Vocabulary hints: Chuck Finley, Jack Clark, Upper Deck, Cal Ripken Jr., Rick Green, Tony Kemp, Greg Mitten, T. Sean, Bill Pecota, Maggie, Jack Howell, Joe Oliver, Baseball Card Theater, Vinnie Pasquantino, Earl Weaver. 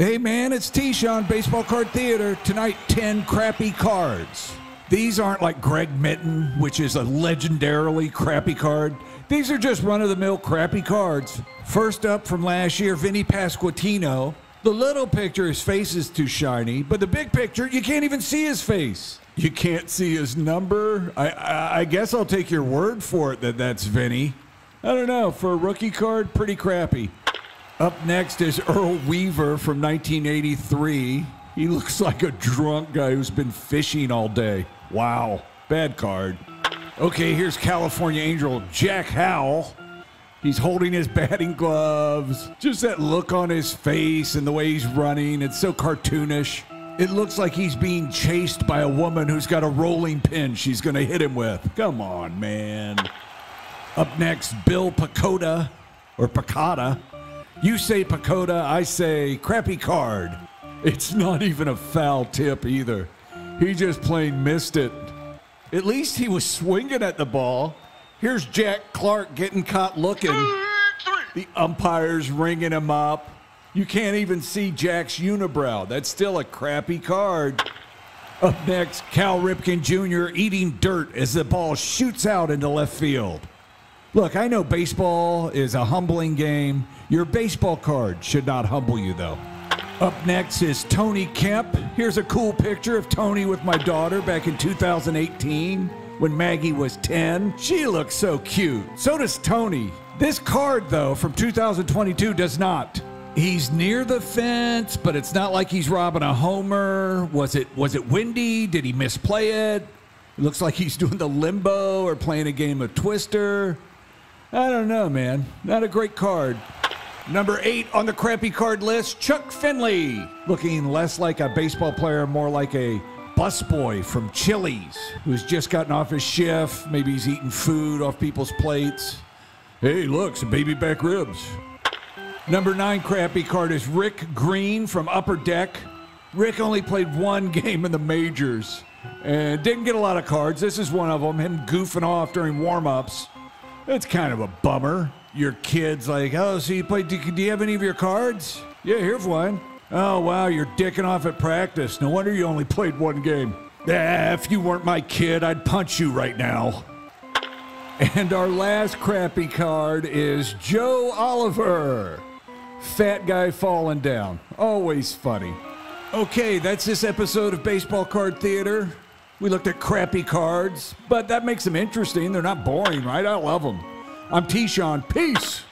Hey man, it's T. Sean, Baseball Card Theater. Tonight, 10 crappy cards. These aren't like Greg Mitten, which is a legendarily crappy card. These are just run-of-the-mill crappy cards. First up from last year, Vinnie Pasquantino. The little picture, his face is too shiny, but the big picture, you can't even see his face. You can't see his number. I guess I'll take your word for it that that's Vinnie. I don't know, for a rookie card, pretty crappy. Up next is Earl Weaver from 1983. He looks like a drunk guy who's been fishing all day. Wow, bad card. Okay, here's California Angel Jack Howell. He's holding his batting gloves. Just that look on his face and the way he's running, it's so cartoonish. It looks like he's being chased by a woman who's got a rolling pin she's gonna hit him with. Come on, man. Up next, Bill Pecota, or Pecota. You say Pecota, I say crappy card. It's not even a foul tip either. He just plain missed it. At least he was swinging at the ball. Here's Jack Clark getting caught looking. The umpire's ringing him up. You can't even see Jack's unibrow. That's still a crappy card. Up next, Cal Ripken Jr. eating dirt as the ball shoots out into left field. Look, I know baseball is a humbling game. Your baseball card should not humble you, though. Up next is Tony Kemp. Here's a cool picture of Tony with my daughter back in 2018 when Maggie was 10. She looks so cute. So does Tony. This card, though, from 2022 does not. He's near the fence, but it's not like he's robbing a homer. Was it windy? Did he misplay it? It looks like he's doing the limbo or playing a game of Twister. I don't know, man. Not a great card. Number 8 on the crappy card list, Chuck Finley. Looking less like a baseball player, more like a busboy from Chili's who's just gotten off his shift. Maybe he's eating food off people's plates. Hey, look, some baby back ribs. Number 9 crappy card is Rick Green from Upper Deck. Rick only played one game in the majors and didn't get a lot of cards. This is one of them, him goofing off during warm-ups. It's kind of a bummer. Your kid's like, oh, so you played, do you have any of your cards? Yeah, here's one. Oh, wow, you're dicking off at practice. No wonder you only played one game. Ah, if you weren't my kid, I'd punch you right now. And our last crappy card is Joe Oliver. Fat guy falling down. Always funny. Okay, that's this episode of Baseball Card Theater. We looked at crappy cards, but that makes them interesting. They're not boring, right? I love them. I'm T. Sean. Peace.